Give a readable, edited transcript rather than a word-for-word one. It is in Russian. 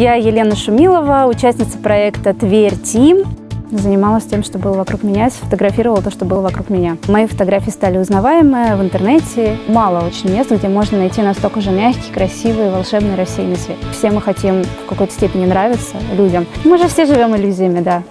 Я Елена Шумилова, участница проекта «Тверь Тим». Занималась тем, что было вокруг меня, фотографировала то, что было вокруг меня. Мои фотографии стали узнаваемые в интернете. Мало очень мест, где можно найти настолько же мягкий, красивый, волшебный рассеянный свет. Все мы хотим в какой-то степени нравиться людям. Мы же все живем иллюзиями, да.